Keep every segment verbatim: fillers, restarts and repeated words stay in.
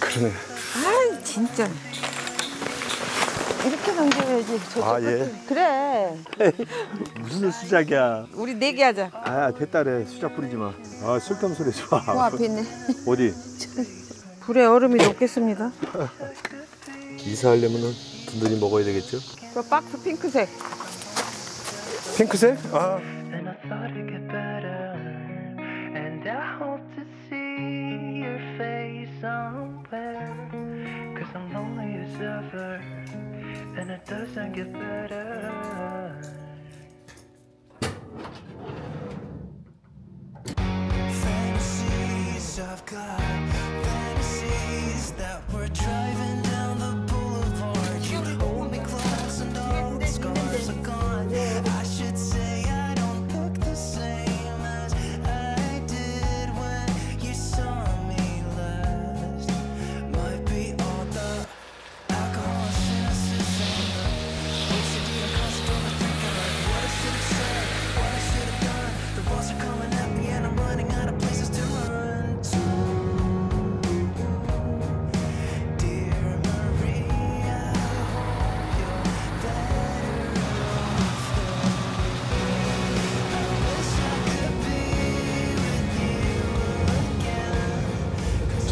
그러네. 아 진짜. 이렇게 넘겨야지. 아 예. 그래. 무슨 수작이야. 우리 내기하자. 아 됐다래. 수작 부리지 마. 아 쓸데없는 소리 하지 마. 그 앞에 있네. 어디? 불에 얼음이 녹겠습니다. 이사하려면은 든든히 먹어야 되겠죠? 저 박스 핑크색. 핑크색? 아.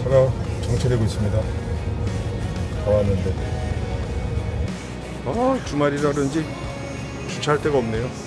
차가 정체되고 있습니다. 다 왔는데. 아, 주말이라 그런지 주차할 데가 없네요.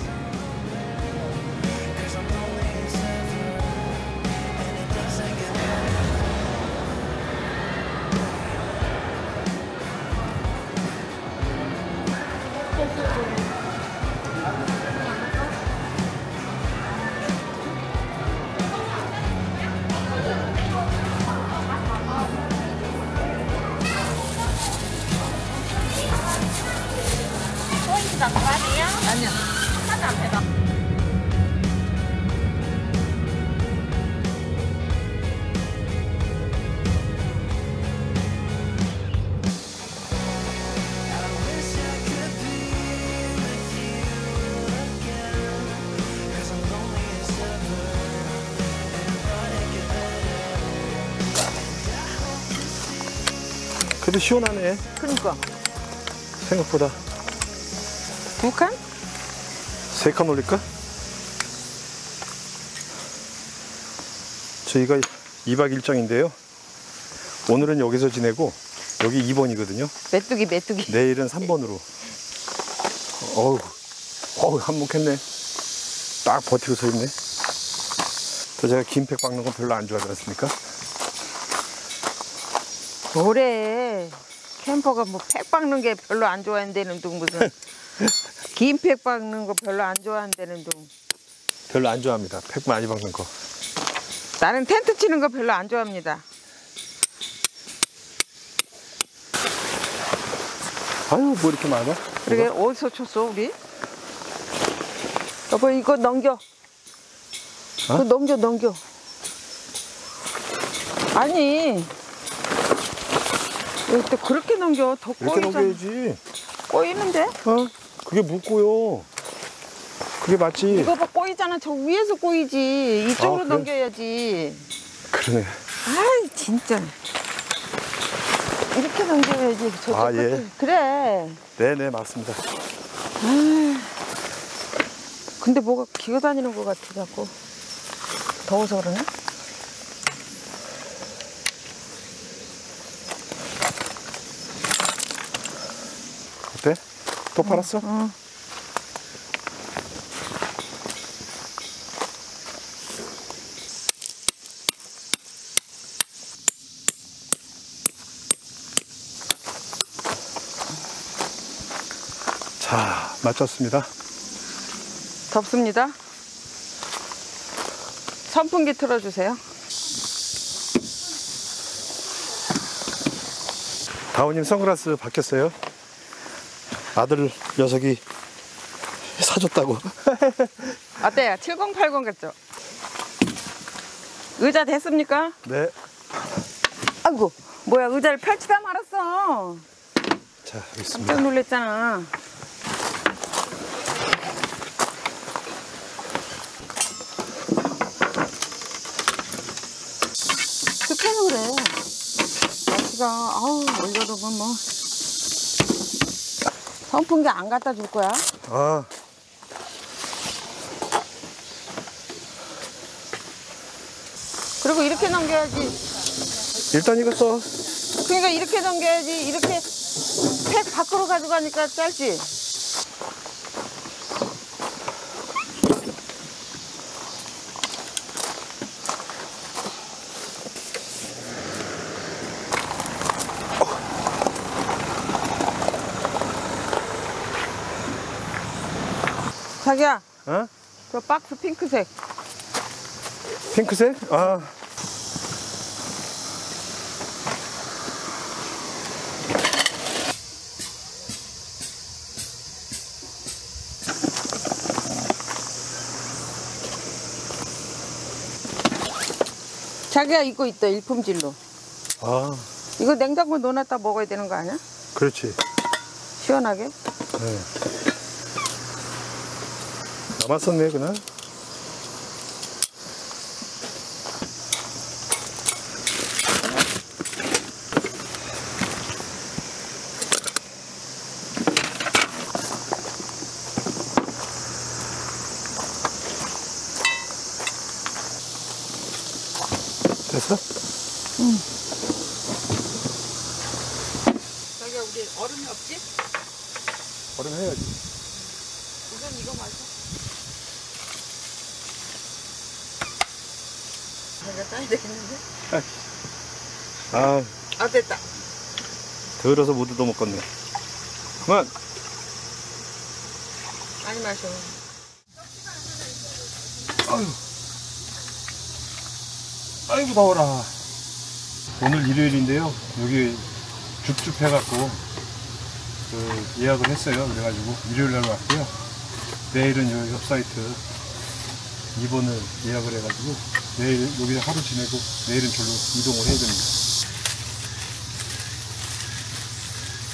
아니야. 하나도 안 해봐. 그래도 시원하네. 그러니까. 생각보다. 두 칸? 세 칸 올릴까? 저희가 이박 일정인데요. 오늘은 여기서 지내고 여기 이 번이거든요. 메뚜기 메뚜기. 내일은 삼 번으로. 어우, 어우 한몫했네. 딱 버티고 서 있네. 또 제가 긴팩 박는 건 별로 안 좋아하지 않습니까? 뭐래. 캠퍼가 뭐 팩 박는 게 별로 안 좋아한다는 둥 무슨. 긴 팩 박는 거 별로 안 좋아한다는 둥. 별로 안 좋아합니다. 팩 많이 박는 거. 나는 텐트 치는 거 별로 안 좋아합니다. 아유 뭐 이렇게 많아? 그러게 이거? 어디서 쳤어 우리? 여보 이거 넘겨. 어? 이거 넘겨 넘겨. 아니 왜 또 그렇게 넘겨? 더 꼬이잖아. 이렇게 넘겨야지. 꼬이는데? 어? 그게 묶고요. 그게 맞지. 이거 봐 꼬이잖아. 저 위에서 꼬이지. 이쪽으로 아, 그래? 넘겨야지. 그러네. 아 진짜. 이렇게 넘겨야지. 저쪽 아, 예. 그래. 네네 맞습니다. 아, 근데 뭐가 기어다니는 것 같아 자꾸. 더워서 그러나? 어때? 또 팔았어? 어, 어. 자, 마쳤습니다. 덥습니다. 선풍기 틀어주세요. 다우님 선글라스 바뀌었어요? 아들 녀석이 사줬다고. 어때요? 칠십 팔십 같죠? 의자 됐습니까? 네. 아이고 뭐야 의자를 펼치다 말았어. 자 여기 있습니다. 깜짝 놀랐잖아. 하려고 그래. 날씨가 아우 올 여름은 뭐 선풍기 안 갖다 줄 거야? 아. 그리고 이렇게 넘겨야지. 일단 이거 써. 그러니까 이렇게 넘겨야지. 이렇게 팩 밖으로 가져가니까 짧지. 자기야, 어? 저 박스 핑크색. 핑크색? 아. 자기야, 이거 있다, 일품질로. 아. 이거 냉장고에 넣어놨다 먹어야 되는 거 아니야? 그렇지. 시원하게? 네. 남았었네 그날. 됐어? 응. 자기야 우리 얼음이 없지? 얼음 해야지. 우선 이거 마셔. 내가 따야 되겠는데? 아, 아 됐다. 더러워서 못 얻어 먹겠네. 그만. 많이 마셔. 아유, 아이고 더워라. 오늘 일요일인데요. 여기 줍줍 해갖고 그 예약을 했어요. 그래가지고 일요일날 왔고요. 내일은 여기 웹사이트 이 번을 예약을 해가지고. 내일 여기서 하루 지내고 내일은 절로 이동을 해야 됩니다.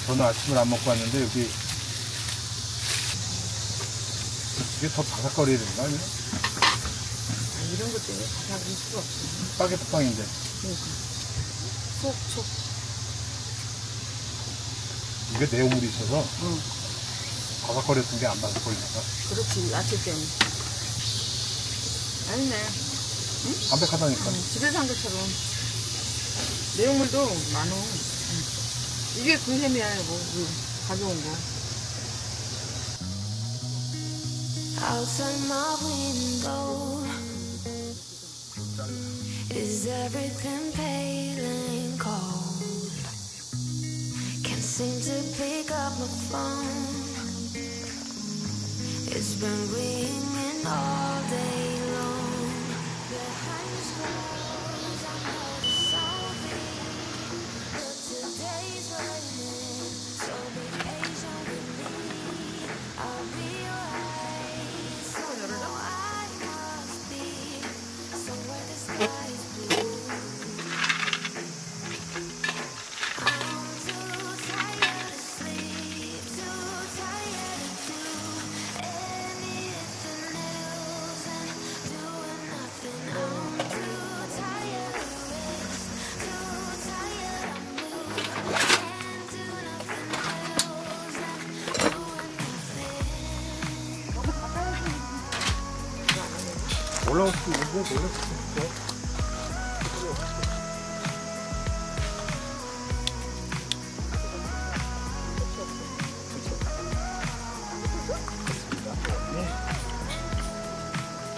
저는 아침을 안 먹고 왔는데 여기 이게 더 바삭거려야 되는 거 아니야? 아, 이런 것 때문에 바삭일 수가 없어. 바게트 빵인데. 그러니까. 쏙쏙. 이게 내용물이 있어서 응. 바삭거렸던 게 안 바삭거리니까. 그렇지, 아침 때문에. 아니네. 응? 담백하다니까. 응, 집에서 한 것처럼 내용물도 많어. 응. 이게 군샘이야 뭐 가져온 거. 올라올 수 있는데 내려올 수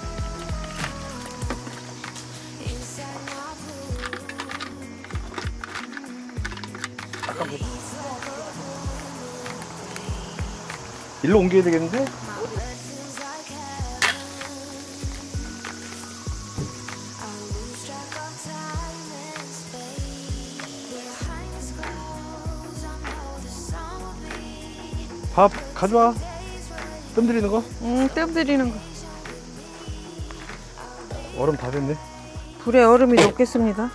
있어. 일로 옮겨야 되겠는데? 밥 가져와. 뜸 들이는 거? 응, 뜸 들이는 거. 얼음 다 됐네. 불에 얼음이 녹겠습니다.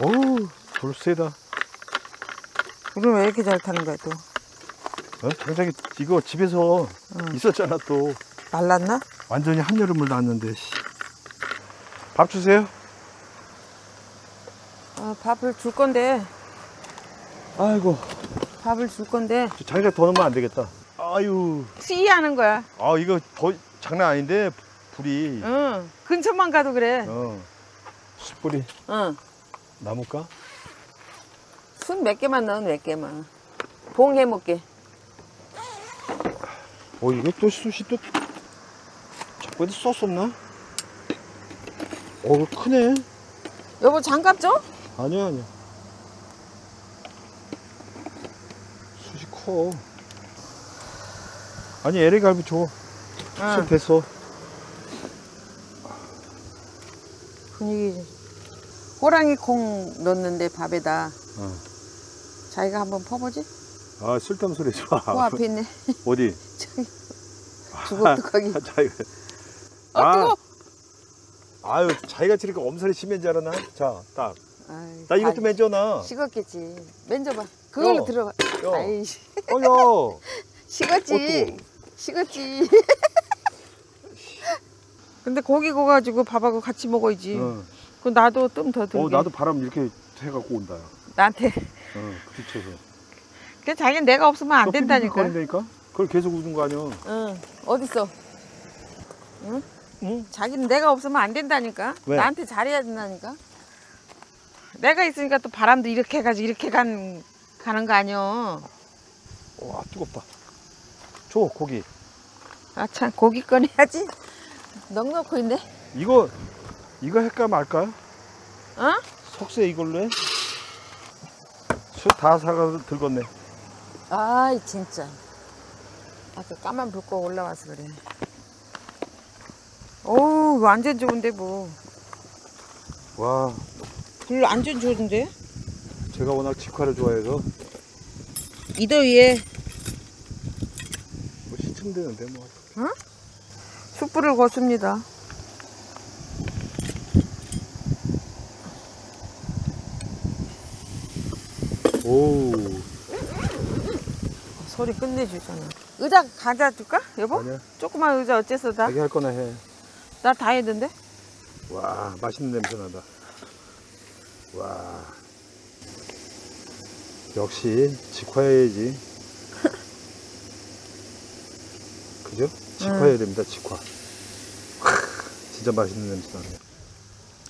어우, 돌 세다. 우리 왜 이렇게 잘 타는 거야 또. 어? 당장 이거 집에서 응. 있었잖아 또. 말랐나? 완전히 한여름을 났는데. 밥 주세요. 아, 밥을 줄 건데. 아이고. 밥을 줄 건데. 장작 더 넣으면 안 되겠다. 아유. 시위하는 거야. 아, 이거 더 장난 아닌데 불이. 응. 근처만 가도 그래. 어. 숯불이. 응. 나물까? 순 몇 개만 넣으면 몇 개만. 봉 해먹게. 어, 이거 또 숯이 또 자꾸 어디 쏘 없나? 어, 이거 크네. 여보 장갑 줘? 아니야 아니야. 숯이 커. 아니 에레 갈비 줘. 아. 숯 됐어. 분위기. 호랑이 콩 넣었는데 밥에다. 어. 자기가 한번 퍼보지? 아 쓸데없는 소리 하지 마. 코 앞에 있네. 어디? 저기. 죽어도 거기. 아, 자기가. 아, 아 뜨거워. 아유 자기가 치니까 엄살이 심한 줄 알았나? 자, 딱. 아유, 나 이것도 맨져 나. 식었겠지. 맨져봐. 그걸로 들어봐. 아이. 어여. 식었지. 식었지. 근데 고기 구워 가지고 밥하고 같이 먹어야지. 어. 그 나도 좀 더 들게. 어, 나도 바람 이렇게 해갖고 온다. 나한테. 어, 부딪혀서. 그 자기는 내가 없으면 안 된다니까. 된다니까? 그걸 계속 우는 거 아니야? 응. 어딨어? 응? 응? 자기는 내가 없으면 안 된다니까. 왜? 나한테 잘해야 된다니까. 내가 있으니까 또 바람도 이렇게 해가지고 이렇게 간, 가는 거 아니야. 와 뜨겁다. 줘 고기. 아 참 고기 꺼내야지. 넉넉고 있네. 이거 이거 할까 말까? 어? 석쇠 이걸로 해? 숯 다 사가 들겄네. 아이 진짜. 아까 까만 불꽃 올라와서 그래. 어우 완전 좋은데 뭐. 와 별로 안 좋은데? 제가 워낙 직화를 좋아해서 이 더위에 뭐 시침되는데 뭐. 응? 숯불을 걷습니다. 오 소리 끝내주잖아. 의자 가져줄까 여보? 아니야. 조그만 의자 어째서 다? 자기 할 거나 해. 나 다 했는데? 와 맛있는 냄새 난다. 와 역시 직화해야지. 그죠? 직화해야 응. 됩니다. 직화. 진짜 맛있는 냄새 나네.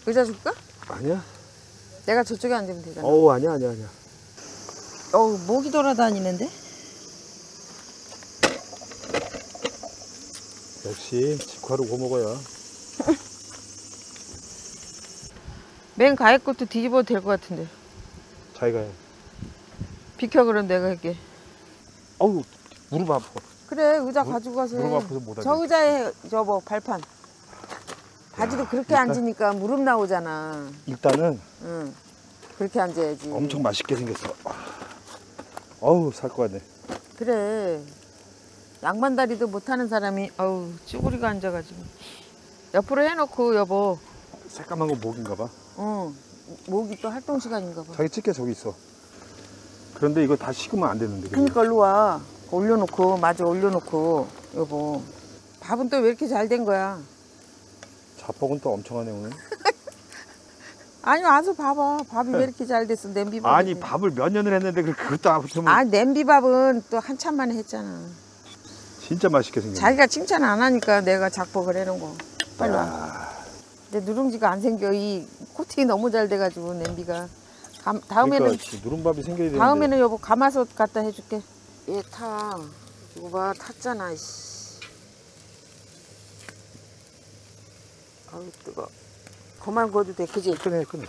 의자 줄까? 아니야. 내가 저쪽에 앉으면 되잖아. 어우 아니야 아니야 아니야. 어우 목이 돌아다니는데? 역시 직화로 구워 먹어야. 맨 가에 것도 뒤집어도 될 것 같은데. 자기가 해. 비켜 그럼 내가 할게. 어우 무릎 아파. 그래 의자 무, 가지고 가서 무릎 아파서 못하게. 저 의자에 저뭐 발판. 바지도 야, 그렇게 일단, 앉으니까 무릎 나오잖아. 일단은. 응. 그렇게 앉아야지. 엄청 맛있게 생겼어. 어우 살 것 같네. 그래. 양반다리도 못하는 사람이 어우 쭈구리가 앉아가지고 옆으로 해놓고 여보 새까만 거 목인가 봐. 어 목이 또 활동 시간인가 봐. 자기 집게 저기 있어. 그런데 이거 다 식으면 안 되는데. 그러니까 일로 와 올려놓고 마저 올려놓고. 여보 밥은 또 왜 이렇게 잘 된 거야? 잡복은 또 엄청 하네 오늘. 아니 와서 봐봐. 밥이 왜 이렇게 잘 됐어. 냄비밥. 아니 밥을 몇 년을 했는데 그것도 아프면. 아 냄비밥은 또 한참 만에 했잖아. 진짜 맛있게 생겼네. 자기가 칭찬 안 하니까 내가 작복을 해놓은 거. 빨리 와. 아... 근데 누룽지가 안 생겨. 이 코팅이 너무 잘 돼가지고 냄비가. 감, 다음에는 그러니까, 누룽밥이 생겨야 되는데. 다음에는 여보 가마솥 갖다 해줄게. 얘 타. 이거 봐 탔잖아. 이씨. 아우 뜨거. 그만 구워도 돼, 그지? 꺼내, 꺼내.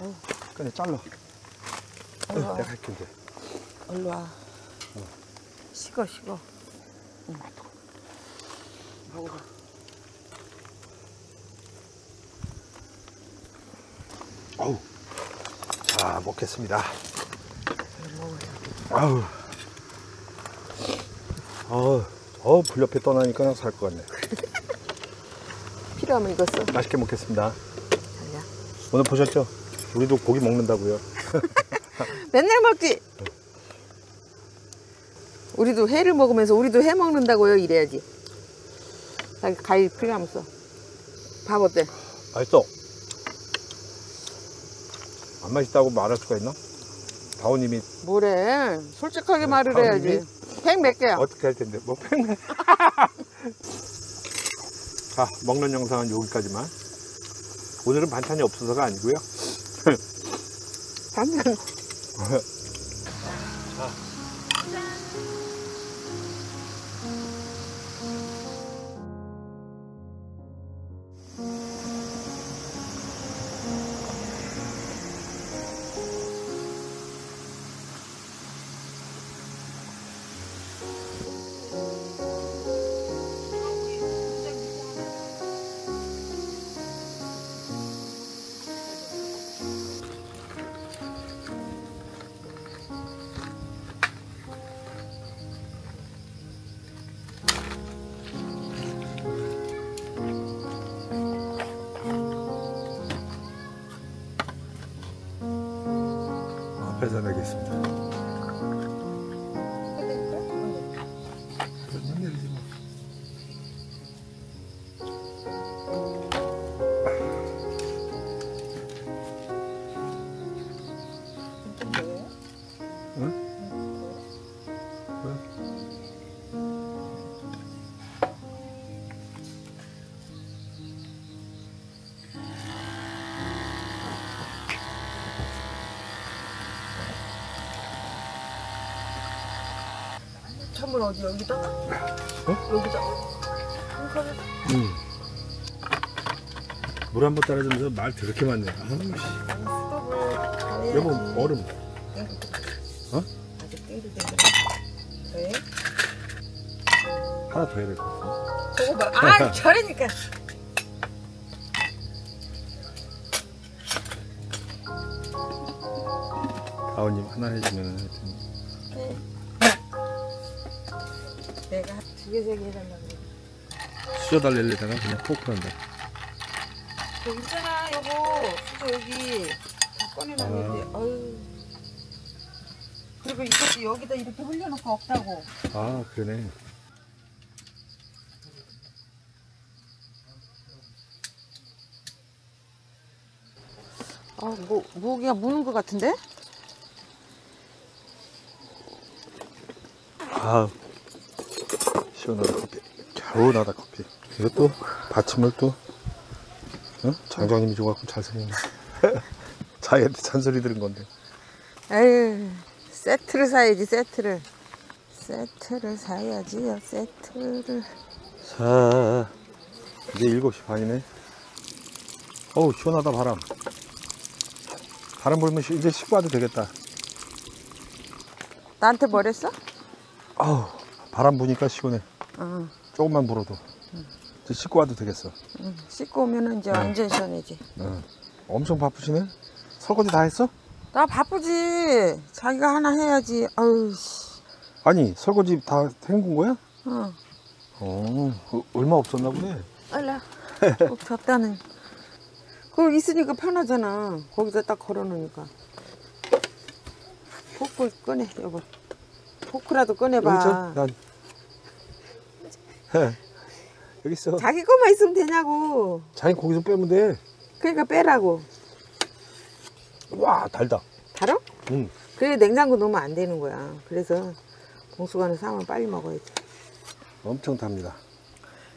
응. 꺼내, 잘라. 응, 내가 할게 이제. 얼른 와. 어. 식어, 식어. 응. 먹어봐. 어우. 자, 먹겠습니다. 아우. 어, 어, 불 옆에 떠나니까 나 살 것 같네. 필요하면 익었어. 맛있게 먹겠습니다. 아니야. 오늘 보셨죠? 우리도 고기 먹는다고요. 맨날 먹지. 우리도 회를 먹으면서 우리도 회 먹는다고요 이래야지. 나 가위 필요 안 써. 밥 어때? 맛있어. 안 맛있다고 말할 수가 있나? 다오님이 뭐래? 솔직하게 네, 말을 다오님이? 해야지. 팩 몇 개야? 어떻게 할 텐데? 뭐 팩 몇 자, 먹는 영상은 여기까지만. 오늘은 반찬이 없어서가 아니고요. 반찬. 배달하겠습니다. 응? 응? 찬물 어디 여기다? 어? 여기다. 응. 물 한 번 따라주면서 말 더럽게 많네. 아, 여보 얼음. 어? 네. 하나 더 해야 될 것 같아. 저거 봐. 아, 저러니까. 다오님 하나 해주면 하여튼. 네. 내가 두 개 세 개 해달라고 수저 달랠래 다가 그냥 포크로 한다. 저 있잖아 여보 수저 여기 다 꺼내놨는데 아. 어휴 그리고 이것도 여기다 이렇게 흘려놓고 없다고. 아 그러네. 아 뭐 뭐 그냥 무는 것 같은데? 아 시원하다 커피. 개운하다 커피. 이거 또 받침을 또 응? 장장님이 줘갖고 잘생겼네. 자기한테 잔소리 들은 건데. 에휴 세트를 사야지 세트를. 세트를 사야지요 세트를. 자 이제 일곱 시 반이네. 어우 시원하다 바람. 바람 불면 이제 씻고 와도 되겠다. 나한테 뭐랬어? 아우 바람 부니까 시원해. 어. 조금만 불어도. 응. 이제 씻고 와도 되겠어. 응. 씻고 오면은 이제 응. 완전 시원해지. 응. 엄청 바쁘시네? 설거지 다 했어? 나 바쁘지. 자기가 하나 해야지. 아유. 아니 설거지 다 헹군 거야? 어. 어. 얼마 없었나 보네. 얼라. 적다는. 그거 있으니까 편하잖아. 거기다 딱 걸어놓으니까. 포크 꺼내 여보. 포크라도 꺼내봐. 난... 여기 있어. 자기 것만 있으면 되냐고. 자기 거기서 빼면 돼. 그러니까 빼라고. 와 달다. 달아? 응. 그래 냉장고 넣으면 안 되는 거야. 그래서 복숭아는 사면 빨리 먹어야지. 엄청 답니다.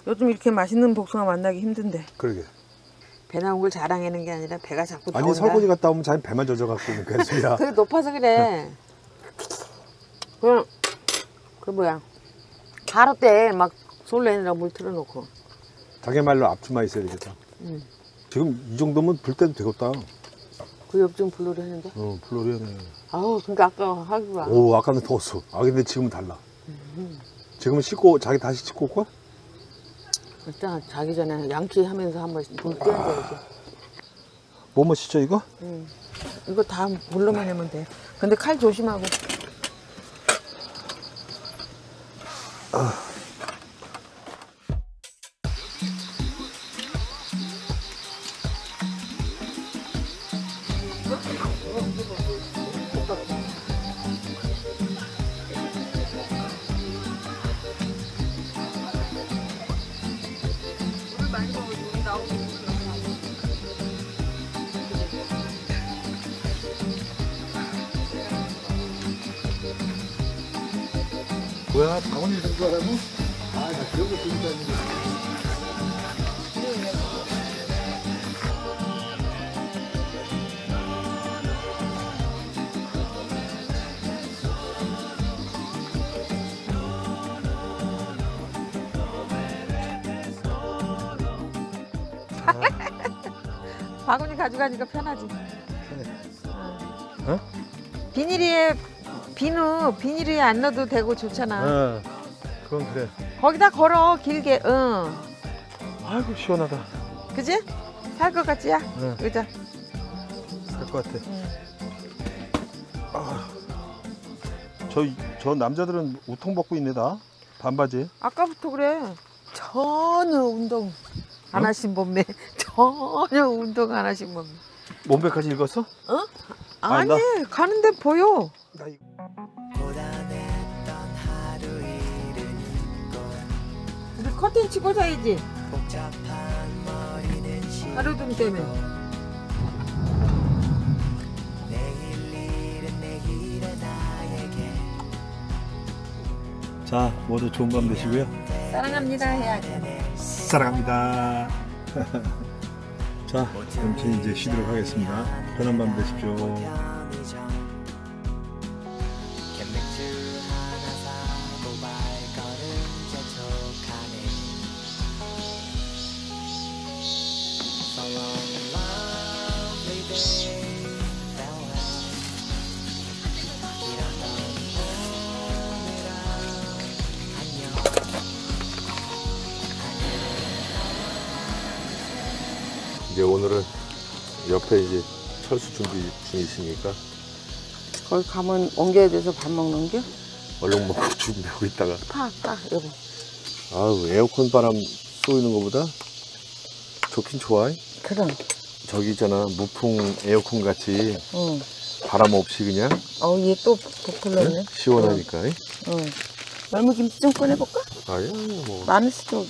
요즘 이렇게 맛있는 복숭아 만나기 힘든데. 그러게. 배 나온 걸 자랑하는 게 아니라 배가 자꾸 나온다. 아니 설거지 갔다 오면 자기 배만 젖어갖고 오는 거야. 그게 높아서 그래. 그럼 그 뭐야 바로 때 막 솔레느라 물 틀어놓고. 자기 말로 앞치마 있어야 되겠다. 응. 지금 이 정도면 불 때도 되겠다. 그 옆쪽 불놀이 했는데? 어 불놀이 했네. 아우 그러니까 아까 하기가. 오 아까는 더웠어. 아 근데 지금은 달라. 음. 지금은 씻고 자기 다시 씻고 올까? 일단 자기 전에 양치 하면서 한번 불 떼어야지. 뭐뭐 씻죠 이거? 응. 이거 다 물로만 하면 돼. 근데 칼 조심하고. 아. 뭐야, 강원이 선수하라고? 아, 나 그런 거 들고 다니는 바구니 가져가니까 편하지. 어? 비닐에 비누 비닐에 안 넣어도 되고 좋잖아. 어, 그건 그래. 거기다 걸어 길게. 응. 아이고 시원하다. 그지? 살 것 같지야? 응. 의자. 살 것 같아. 응. 아, 저, 저 남자들은 우통 벗고 있네 다. 반바지. 아까부터 그래. 전혀 운동. 안 하신 몸매. 전혀 운동 안 하신 몸매. 몸매까지 읽었어? 어? 아니, 아니 가는데 보여. 나 이거. 우리 커튼 치고 자야지. 하루둥 때문에. 자, 모두 좋은 밤 되시고요. 사랑합니다 해야지. 사랑합니다. 자, 잠시 이제 쉬도록 하겠습니다. 편한 밤 되십시오. 이제 오늘은 옆에 이제 철수 준비 중이시니까 거기 가면 옮겨야 돼서 밥 먹는 게? 얼른 먹고 준비하고 있다가 팍! 팍! 여보 아우 에어컨 바람 쏘이는 것보다 좋긴 좋아. 그럼 저기 있잖아 무풍 에어컨 같이 응. 바람 없이 그냥 어 얘 또 부풀렀네. 응? 시원하니까. 응. 응. 열무김치 좀 꺼내볼까? 아니 뭐 마늘 수도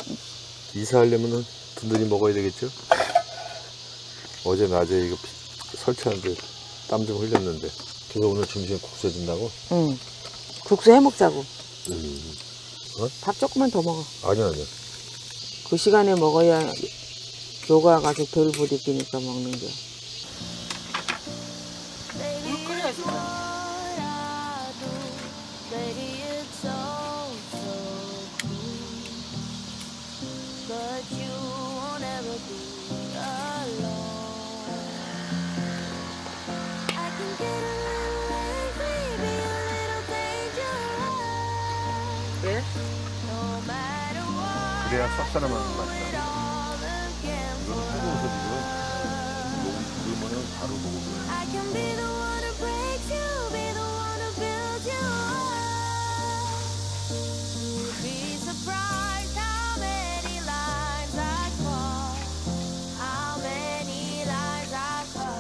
이사하려면은 든든히 먹어야 되겠죠? 어제 낮에 이거 설치하는데 땀 좀 흘렸는데 그래서 오늘 점심에 국수 해준다고? 응 국수 해먹자고. 음. 어? 밥 조금만 더 먹어. 아니야 아니야 그 시간에 먹어야 요가 가서 덜 부딪히니까 먹는 거야. 물 끓여야지. 그래야 쌉싸름한 맛이 나. 이거는 뜨거워서 지금 목이 부르면 바로 먹어요.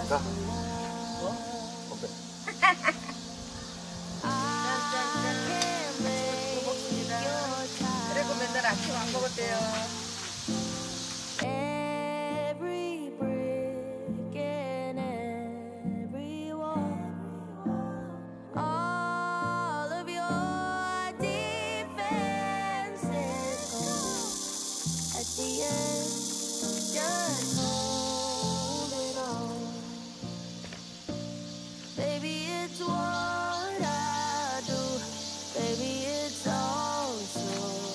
자, 어? 오케이. 아침 안 먹었대요. Every brick and every wall, all of your defenses go. At the end, just hold it on. Baby, it's what I do. Baby, it's all so.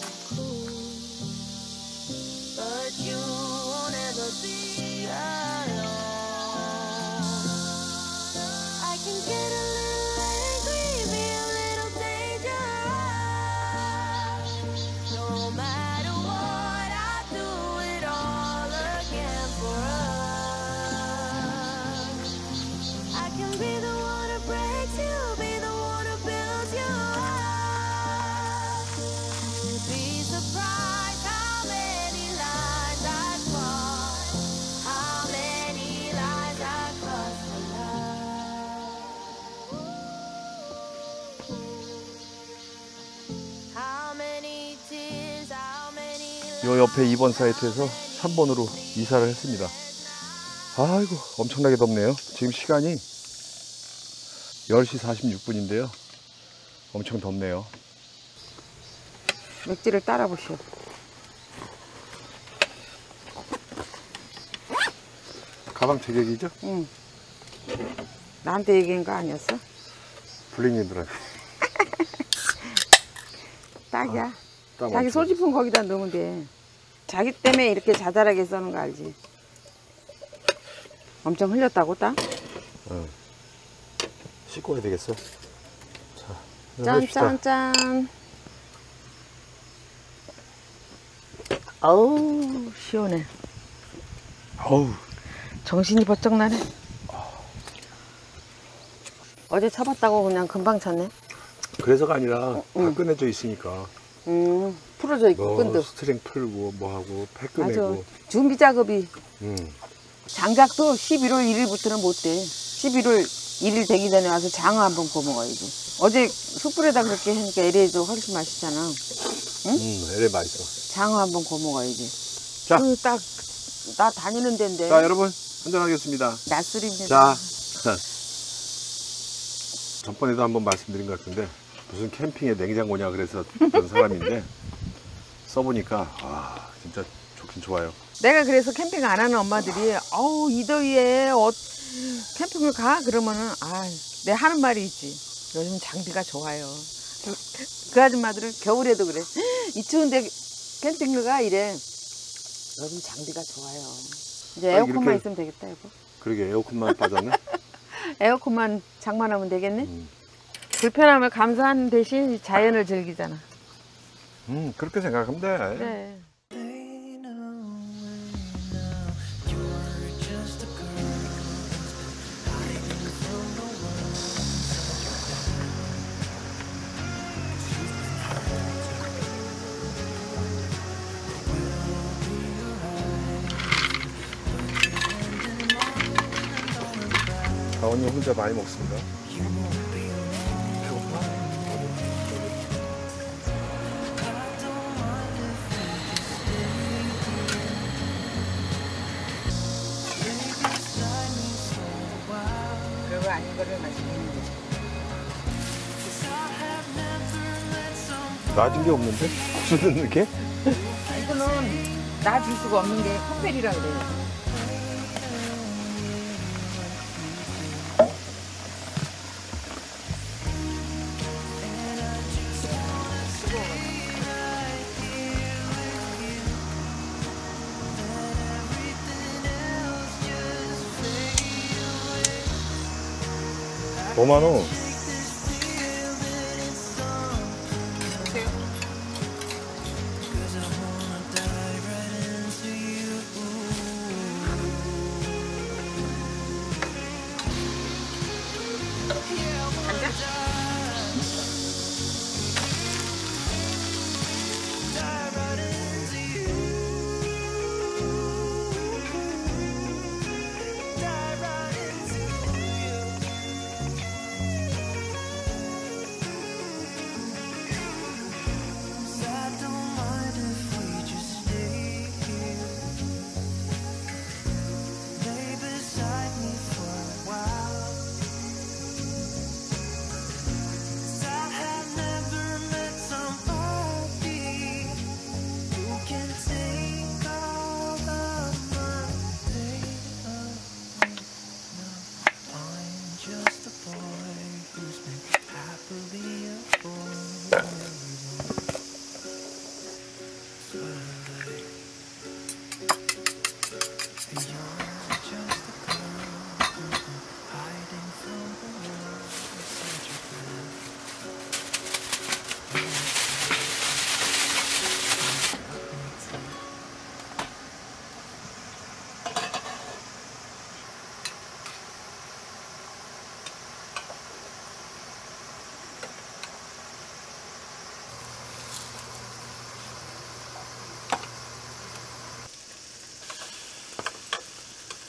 요 옆에 이 번 사이트에서 삼 번으로 이사를 했습니다. 아이고 엄청나게 덥네요. 지금 시간이 열 시 사십육 분인데요 엄청 덥네요. 맥주를 따라 보시오. 가방 제격이죠? 응. 나한테 얘기한 거 아니었어? 블링이더라고. 딱이야. 아, 자기 소지품 거기다 넣으면 돼. 자기 때문에 이렇게 자잘하게 써는 거 알지? 엄청 흘렸다고 딱? 응. 씻고 해야 되겠어? 자, 짠짠짠. 어우, 시원해. 어우. 정신이 번쩍 나네. 어제 쳐봤다고 그냥 금방 쳤네. 그래서가 아니라 응. 다 끊어져 있으니까. 음, 풀어져 있고 뭐, 끈도. 스트링 풀고 뭐하고 팩 꺼내고. 준비 작업이. 음. 장작도 십일월 일일부터는 못 돼. 십일월 일일 되기 전에 와서 장어 한번 구워 먹어야지. 어제 숯불에다 그렇게 하니까 엘에이도 훨씬 맛있잖아. 응? 음, 엘에이 맛있어. 장어 한번 구워 먹어야지. 자, 그 딱 나 다니는 데인데. 자, 여러분 한잔하겠습니다. 낮술입니다. 자. 전번에도 한번 말씀드린 것 같은데 무슨 캠핑에 냉장고냐 그래서 그런 사람인데 써보니까 아 진짜 좋긴 좋아요. 내가 그래서 캠핑 안 하는 엄마들이 어우 이 더위에 어, 캠핑을 가? 그러면은 아 내 하는 말이 있지. 요즘 장비가 좋아요. 그 아줌마들은 겨울에도 그래. 이 추운데 캠핑을 가? 이래. 요즘 장비가 좋아요. 이제 에어컨만 아니, 있으면 되겠다 이거. 그러게 에어컨만 빠졌네. 에어컨만 장만하면 되겠네. 음. 불편함을 감수하는 대신 자연을 즐기잖아. 음 그렇게 생각하면 돼. 그래. 언니 혼자 많이 먹습니다. 배고파? 별거 아닌 거를 맛있는 거지. 놔준 게 없는데? 굳어는 게? 이거는 놔줄 수가 없는 게 커플이라 그래요. 너무 많어.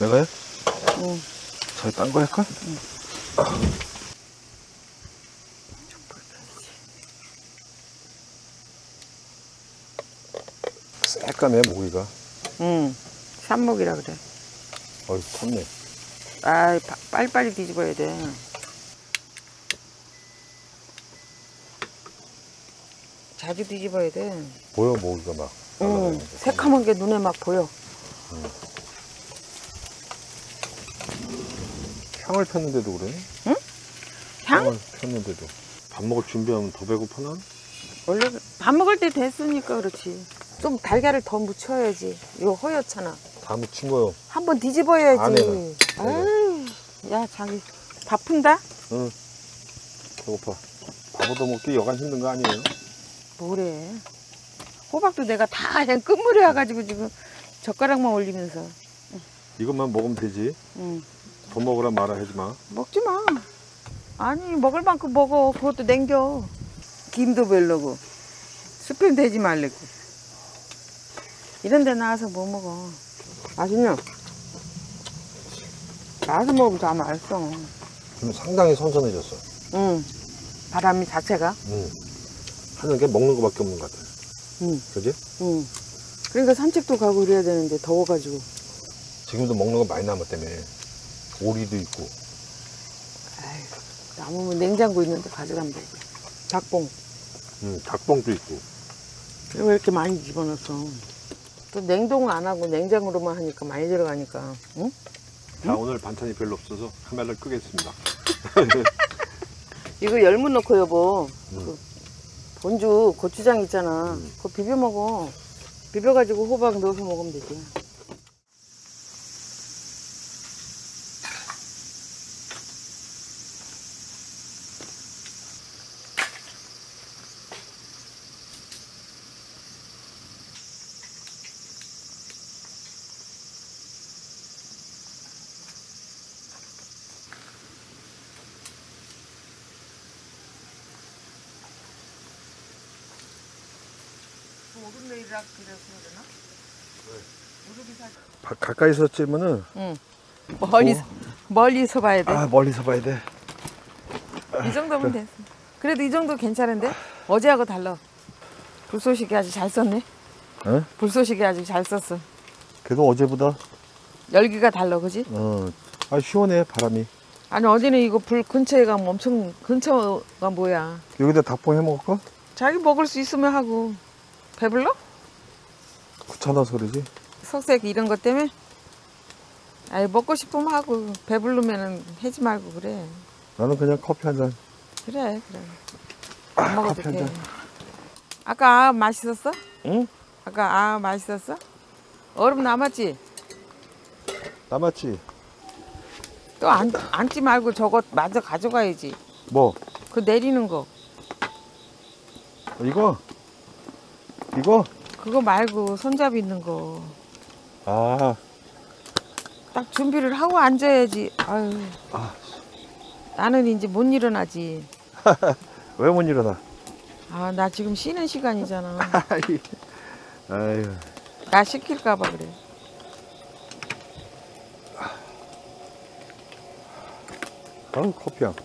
내가 해? 응. 저기 딴 거 할까? 응. 새까매 모기가. 응. 산모기라 그래. 어이, 컸네. 아, 빨리빨리 뒤집어야 돼. 자주 뒤집어야 돼. 보여 모기가 막. 응. 새카만 게 눈에 막 보여. 응. 향을 폈는데도 그래? 응? 향? 향을 폈는데도. 밥 먹을 준비하면 더 배고프나? 원래 밥 먹을 때 됐으니까 그렇지. 좀 달걀을 더 묻혀야지. 이거 허옇잖아. 다 묻힌 거요. 한번 뒤집어야지. 안에는. 아유, 야 자기 바쁜다? 응. 배고파. 밥 얻어먹기 여간 힘든 거 아니에요? 뭐래. 호박도 내가 다 그냥 끝물에 와가지고 지금 젓가락만 올리면서. 응. 이것만 먹으면 되지. 응. 더 먹으라 말아 하지 마. 먹지 마. 아니 먹을 만큼 먹어. 그것도 남겨. 김도 별로고 스팸 되지 말랬고. 이런 데 나와서 뭐 먹어. 맛있냐? 나와서 먹으면 다 맛있어. 지금 상당히 선선해졌어. 응. 바람이 자체가. 응. 하는 게 먹는 거밖에 없는 것 같아. 응. 그지? 응. 그러니까 산책도 가고 이래야 되는데 더워가지고. 지금도 먹는 거 많이 남았다며. 오리도 있고. 아유, 남으면 냉장고 있는데 가져가면 돼. 닭봉. 응, 닭봉도 있고. 왜 이렇게 많이 집어넣었어? 또 냉동 안 하고 냉장으로만 하니까 많이 들어가니까. 응? 나 응? 오늘 반찬이 별로 없어서 카메라를 끄겠습니다. 이거 열무 넣고 여보. 응. 그 본주 고추장 있잖아. 응. 그거 비벼 먹어. 비벼가지고 호박 넣어서 먹으면 되지. 오른내리락 그래서 그러나? 네. 가까이서 찌면은 응. 멀리서, 멀리서 봐야 돼. 아, 멀리서 봐야 돼. 이 정도면 됐어. 그래도 이 정도 괜찮은데? 어제하고 달라. 불쏘시개 아주 잘 썼네. 응? 불쏘시개 아주 잘 썼어. 그래도 어제보다? 열기가 달라, 그지? 어. 아, 시원해, 바람이. 아니, 어제는 이거 불 근처에 가면 엄청, 근처가 뭐야. 여기다 닭봉 해 먹을까? 자기 먹을 수 있으면 하고. 배불러? 귀찮아서 그러지. 석쇠 이런 것 때문에? 아니 먹고 싶으면 하고 배불르면은 하지 말고 그래. 나는 그냥 커피 한 잔. 그래 그래. 안 아, 먹어도 커피 돼. 한 잔. 아까 아 맛있었어? 응? 아까 아 맛있었어? 얼음 남았지? 남았지. 또 안, 앉지 말고 저거 마저 가져가야지. 뭐? 그 내리는 거. 이거? 이거? 그거 말고 손잡이 있는 거. 아. 딱 준비를 하고 앉아야지. 아유. 아. 나는 이제 못 일어나지. 왜 못 일어나? 아, 나 지금 쉬는 시간이잖아. 아유. 나 시킬까 봐 그래. 아유, 커피향.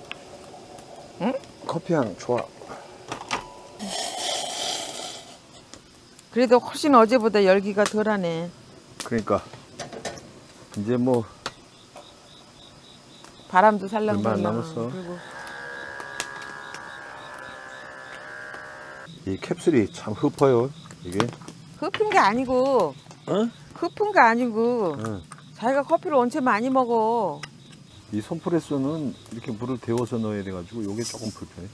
응? 커피향 좋아. 그래도 훨씬 어제보다 열기가 덜하네. 그러니까 이제 뭐 바람도 살랑살랑 불고. 이 캡슐이 참 흡어요. 이게 흡힌 게 아니고 응? 흡힌 게 아니고 응. 자기가 커피를 원체 많이 먹어. 이 손프레스는 이렇게 물을 데워서 넣어야 돼가지고 요게 조금 불편해.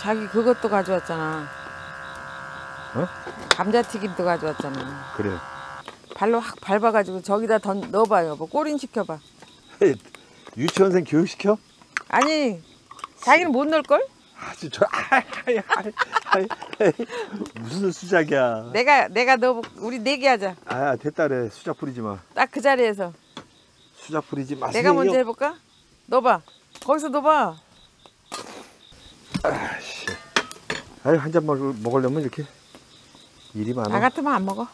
자기 그것도 가져왔잖아. 어? 감자튀김도 가져왔잖아. 그래. 발로 확 밟아가지고 저기다 던 넣어봐요. 뭐 꼬린 시켜봐. 유치원생 교육시켜? 아니, 자기는 못 넣을걸? 아주 저, 아이, 아이, 아이, 아이, 무슨 수작이야. 내가, 내가 넣어볼, 우리 내기하자. 아, 됐다 그래. 수작 부리지 마. 딱 그 자리에서. 수작 부리지 마세요. 내가 먼저 해볼까? 넣어봐. 거기서 넣어봐. 아씨, 아유 한 잔 먹으려면 이렇게 일이 많아. 나 같으면 안 먹어.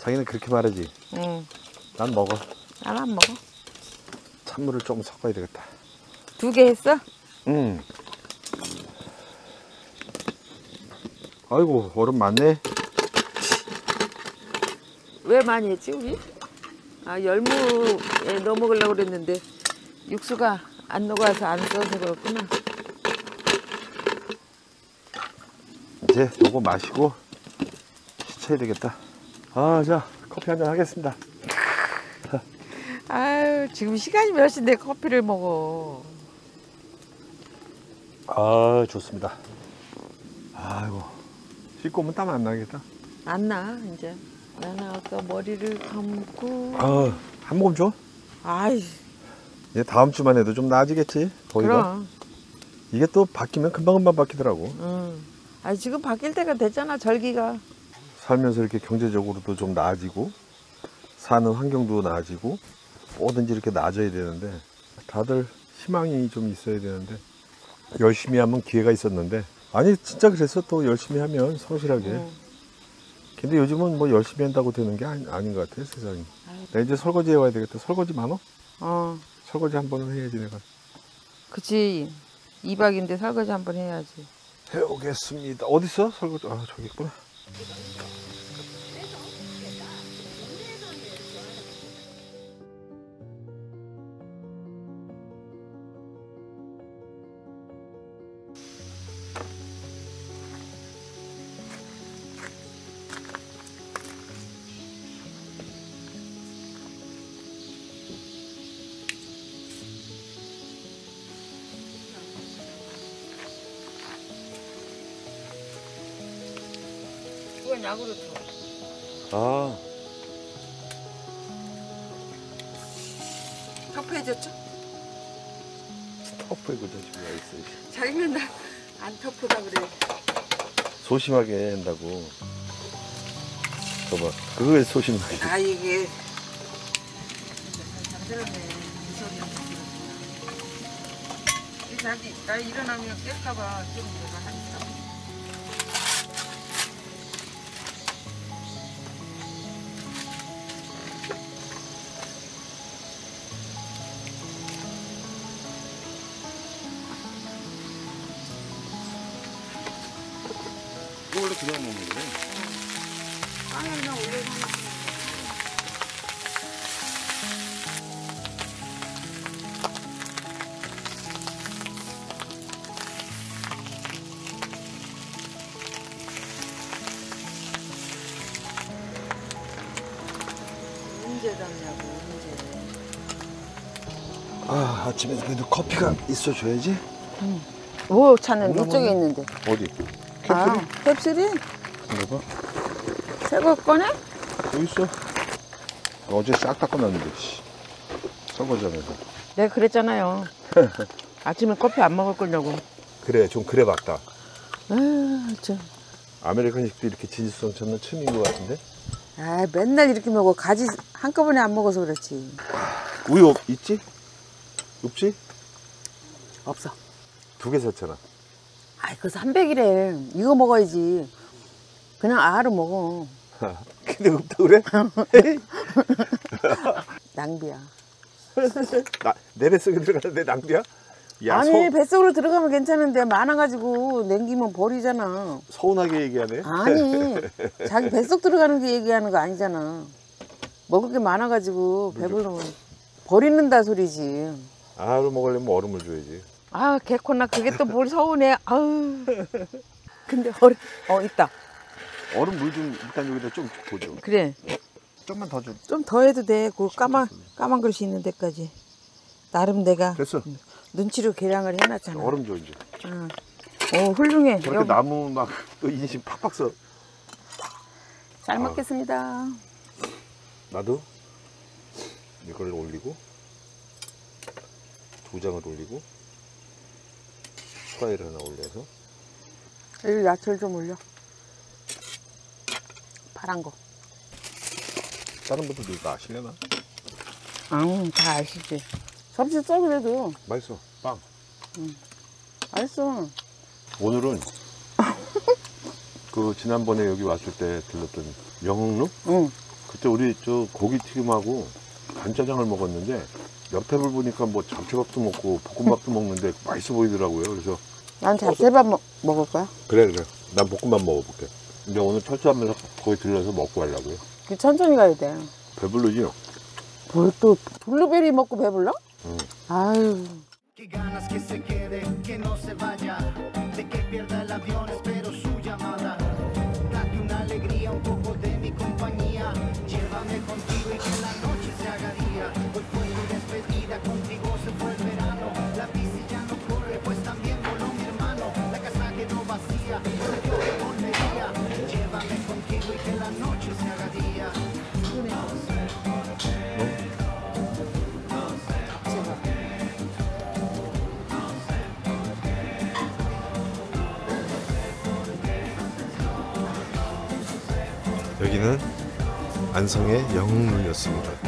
자기는 그렇게 말하지. 응. 난 먹어. 난 안 먹어. 찬물을 조금 섞어야 되겠다. 두 개 했어? 응. 아이고 얼음 많네. 왜 많이 했지 우리? 아, 열무에 넣어 먹으려고 그랬는데 육수가 안 녹아서 안 써서 그렇구나. 이제 요거 마시고 시쳐야 되겠다. 아, 자 커피 한잔 하겠습니다. 아유, 지금 시간이 몇 시인데 커피를 먹어. 아, 좋습니다. 아이고, 씻고 오면 땀 안 나겠다. 안 나, 이제. 나는 아까 머리를 감고. 아, 한 모금 줘? 아이, 이제 다음 주만 해도 좀 나아지겠지, 거기가. 그럼. 이게 또 바뀌면 금방금방 바뀌더라고. 응. 아, 지금 바뀔 때가 됐잖아, 절기가. 살면서 이렇게 경제적으로도 좀 나아지고, 사는 환경도 나아지고, 뭐든지 이렇게 나아져야 되는데, 다들 희망이 좀 있어야 되는데, 열심히 하면 기회가 있었는데, 아니 진짜 그래서 또 열심히 하면 성실하게. 어. 근데 요즘은 뭐 열심히 한다고 되는 게 아니, 아닌 것 같아, 세상이. 아이고. 나 이제 설거지 해와야 되겠다. 설거지 많어? 어. 설거지 한 번은 해야지 내가. 그치, 이 박인데 설거지 한 번 해야지. 해오겠습니다. 어딨어 설거지? 아, 저기 있구나. 약으로 줘. 아. 터프해졌죠? 터프해졌지, 뭐가 있어. 자기는 나 안 터프다 그래. 소심하게 한다고. 봐봐, 그거에 소심하게. 아, 이게. 자기, 나 일어나면 깰까봐 좀 내가 하니까. 원래 그냥 먹는 거예요. 빵에 그냥 올려서 하나. 언제 담냐고, 언제. 아, 아침에 그래도 커피가 있어줘야지. 응. 뭐 찾는데? 이쪽에 있는데. 어디? 캡슐이? 아, 캡슐이? 이거 봐. 새거 꺼내? 여기 있어. 어제 싹 닦아놨는데, 씨. 설거지하면서. 내가 그랬잖아요. 아침에 커피 안 먹을 거냐고. 그래, 좀 그래 봤다. 아, 참. 아메리칸식도 이렇게 진수성 찾는 틈인 것 같은데? 아, 맨날 이렇게 먹어. 가지 한꺼번에 안 먹어서 그렇지. 우유 없, 있지? 없지? 없어. 두 개 샀잖아. 아이, 그거 삼백이래. 이거 먹어야지. 그냥 아하로 먹어. 근데 없다 그래? 낭비야. 나, 내 뱃속에 들어가는데 낭비야? 야, 아니 소... 뱃속으로 들어가면 괜찮은데 많아가지고 남기면 버리잖아. 서운하게 얘기하네. 아니, 자기 뱃속 들어가는 게 얘기하는 거 아니잖아. 먹을 게 많아가지고 배불러 버리는다 소리지. 아하로 먹으려면 얼음을 줘야지. 아, 개코나 그게 또 뭘 서운해. 아우. 근데 얼음, 어, 있다. 얼음 물 좀 일단 여기다 좀 보죠. 그래. 좀만 더 줘. 좀 더 해도 돼. 그 까만 까만 그릇이 있는 데까지. 나름 내가 됐어. 눈치로 계량을 해놨잖아. 얼음 줘 이제. 응. 어, 훌륭해. 저렇게 여기. 나무 막 또 인심 팍팍 써. 잘 아. 먹겠습니다. 나도 이걸 올리고 두 장을 올리고. 프라이를 하나 올려서 여기 야채를 좀 올려. 파란 거. 다른 것도 다 아시려나? 응, 다 아시지. 접시 써 그래도. 맛있어, 빵. 응, 맛있어. 오늘은 그 지난번에 여기 왔을 때 들렀던 영흥루? 응. 그때 우리 저 고기 튀김하고 간짜장을 먹었는데 옆탭을 보니까 뭐 잡채밥도 먹고 볶음밥도 먹는데 맛있어 보이더라고요. 그래서 난 잡채밥 먹, 먹을 거야? 그래, 그래. 난 볶음밥 먹어볼게. 근데 오늘 철수하면서 거기 들러서 먹고 가려고요. 천천히 가야 돼. 배불러지요? 뭘 또 블루베리 먹고 배불러? 응. 아유. 여기는 안성의 영웅문이었습니다.